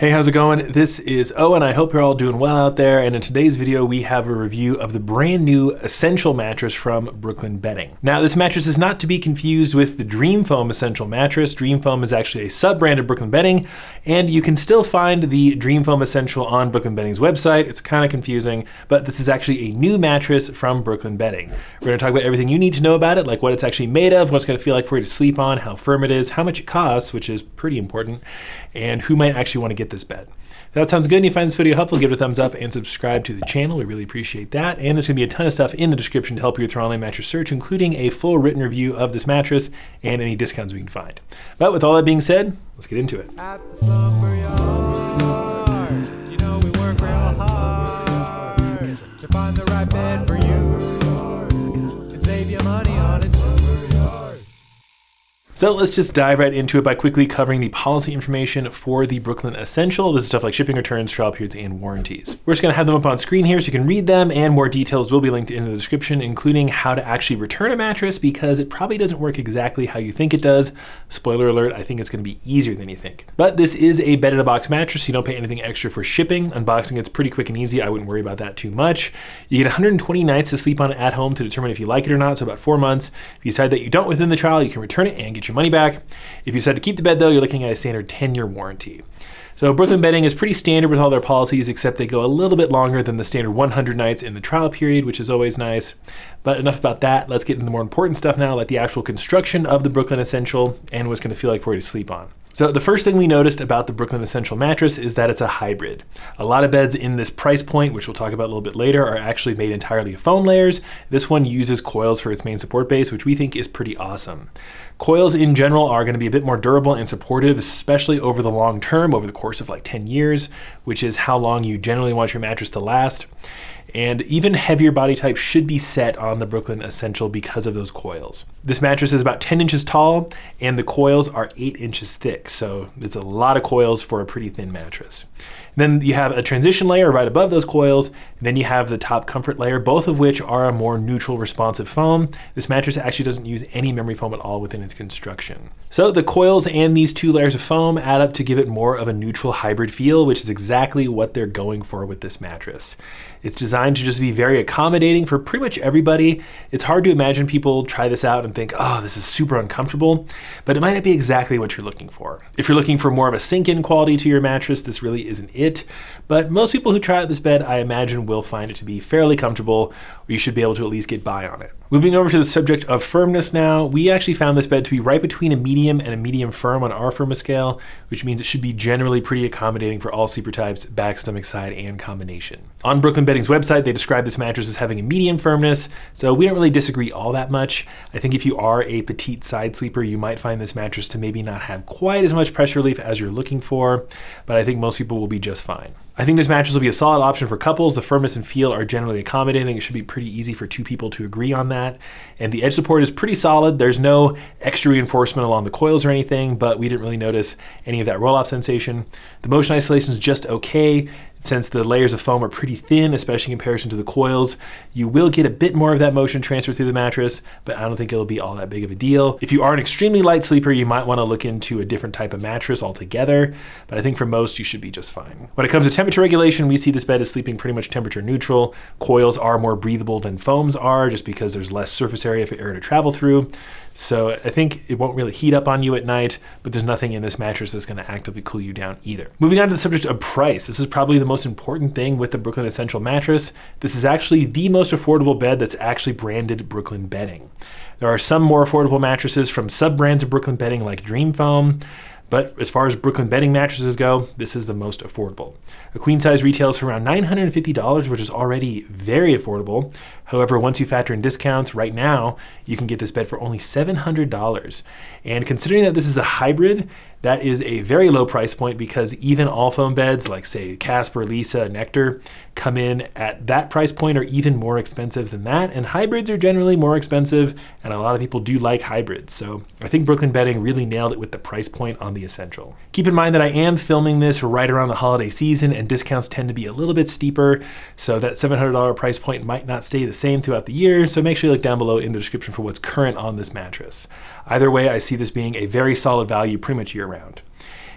Hey, how's it going? This is Owen. I hope you're all doing well out there. And in today's video, we have a review of the brand new Essential mattress from Brooklyn Bedding. Now, this mattress is not to be confused with the Dream Foam Essential mattress. Dream Foam is actually a sub-brand of Brooklyn Bedding, and you can still find the Dream Foam Essential on Brooklyn Bedding's website. It's kind of confusing, but this is actually a new mattress from Brooklyn Bedding. We're going to talk about everything you need to know about it, like what it's actually made of, what it's going to feel like for you to sleep on, how firm it is, how much it costs, which is pretty important, and who might actually want to get this bed. If that sounds good and you find this video helpful, give it a thumbs up and subscribe to the channel. We really appreciate that. And there's going to be a ton of stuff in the description to help you with your online mattress search, including a full written review of this mattress and any discounts we can find. But with all that being said, let's get into it. At the Slumber Yard, you know we work real hard to find the right bed for you and save you money on it. So let's just dive right into it by quickly covering the policy information for the Brooklyn Essential. This is stuff like shipping returns, trial periods, and warranties. We're just gonna have them up on screen here so you can read them, and more details will be linked in the description, including how to actually return a mattress, because it probably doesn't work exactly how you think it does. Spoiler alert, I think it's gonna be easier than you think. But this is a bed-in-a-box mattress, so you don't pay anything extra for shipping. Unboxing it's pretty quick and easy. I wouldn't worry about that too much. You get 120 nights to sleep on it at home to determine if you like it or not, so about 4 months. If you decide that you don't within the trial, you can return it and get your money back. If you decide to keep the bed though, you're looking at a standard 10-year warranty. So Brooklyn Bedding is pretty standard with all their policies, except they go a little bit longer than the standard 100 nights in the trial period, which is always nice. But enough about that, let's get into the more important stuff now, like the actual construction of the Brooklyn Essential and what's gonna feel like for you to sleep on. So the first thing we noticed about the Brooklyn Essential mattress is that it's a hybrid. A lot of beds in this price point, which we'll talk about a little bit later, are actually made entirely of foam layers. This one uses coils for its main support base, which we think is pretty awesome. Coils in general are going to be a bit more durable and supportive, especially over the long term, over the course of like 10 years, which is how long you generally want your mattress to last. And even heavier body types should be set on the Brooklyn Essential because of those coils. This mattress is about 10 inches tall and the coils are 8 inches thick. So it's a lot of coils for a pretty thin mattress. Then you have a transition layer right above those coils, and then you have the top comfort layer, both of which are a more neutral responsive foam. This mattress actually doesn't use any memory foam at all within its construction. So the coils and these two layers of foam add up to give it more of a neutral hybrid feel, which is exactly what they're going for with this mattress. It's designed to just be very accommodating for pretty much everybody. It's hard to imagine people try this out and think, oh, this is super uncomfortable, but it might not be exactly what you're looking for. If you're looking for more of a sink-in quality to your mattress, this really isn't it, but most people who try out this bed, I imagine, will find it to be fairly comfortable, or you should be able to at least get by on it. Moving over to the subject of firmness now, we actually found this bed to be right between a medium and a medium firm on our firmness scale, which means it should be generally pretty accommodating for all sleeper types, back, stomach, side, and combination. On Brooklyn Bedding's website, they describe this mattress as having a medium firmness, so we don't really disagree all that much. I think if you are a petite side sleeper, you might find this mattress to maybe not have quite as much pressure relief as you're looking for, but I think most people will be just fine. I think this mattress will be a solid option for couples. The firmness and feel are generally accommodating. It should be pretty easy for two people to agree on that. And the edge support is pretty solid. There's no extra reinforcement along the coils or anything, but we didn't really notice any of that roll-off sensation. The motion isolation is just okay. Since the layers of foam are pretty thin, especially in comparison to the coils, you will get a bit more of that motion transfer through the mattress, but I don't think it'll be all that big of a deal. If you are an extremely light sleeper, you might want to look into a different type of mattress altogether, but I think for most, you should be just fine. When it comes to temperature regulation, we see this bed as sleeping pretty much temperature neutral. Coils are more breathable than foams are, just because there's less surface area for air to travel through. So I think it won't really heat up on you at night, but there's nothing in this mattress that's going to actively cool you down either. Moving on to the subject of price, this is probably the most important thing with the Brooklyn Essential mattress. This is actually the most affordable bed that's actually branded Brooklyn Bedding. There are some more affordable mattresses from sub-brands of Brooklyn Bedding like Dream Foam, but as far as Brooklyn Bedding mattresses go, this is the most affordable. A queen size retails for around $950, which is already very affordable. However, once you factor in discounts, right now, you can get this bed for only $700. And considering that this is a hybrid, that is a very low price point, because even all foam beds, like say Casper, Lisa, Nectar, come in at that price point or even more expensive than that. And hybrids are generally more expensive, and a lot of people do like hybrids. So I think Brooklyn Bedding really nailed it with the price point on the Essential. Keep in mind that I am filming this right around the holiday season, and discounts tend to be a little bit steeper, so that $700 price point might not stay the same throughout the year, so make sure you look down below in the description for what's current on this mattress. Either way, I see this being a very solid value pretty much year round.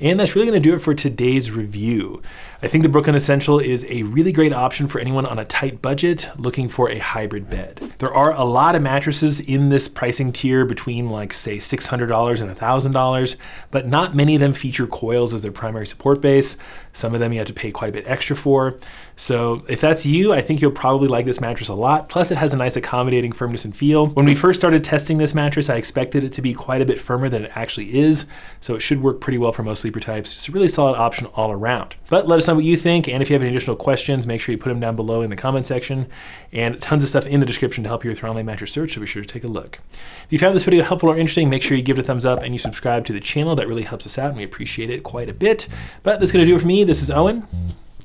And that's really gonna do it for today's review. I think the Brooklyn Essential is a really great option for anyone on a tight budget looking for a hybrid bed. There are a lot of mattresses in this pricing tier between like say $600 and $1,000, but not many of them feature coils as their primary support base. Some of them you have to pay quite a bit extra for. So if that's you, I think you'll probably like this mattress a lot. Plus it has a nice accommodating firmness and feel. When we first started testing this mattress, I expected it to be quite a bit firmer than it actually is. So it should work pretty well for most sleeper types. Just a really solid option all around. But let us know what you think, and if you have any additional questions, make sure you put them down below in the comment section, and tons of stuff in the description to help you with your online mattress search, so be sure to take a look. If you found this video helpful or interesting, make sure you give it a thumbs up and you subscribe to the channel. That really helps us out and we appreciate it quite a bit. But that's gonna do it for me. This is Owen.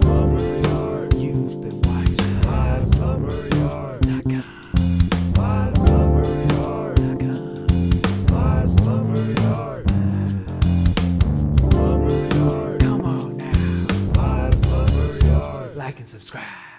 Slumber Yard, you've been watching my Slumber Yard. My Slumber Yard. My Slumber Yard. Slumber Yard. Come on now. My Slumber Yard. Like and subscribe.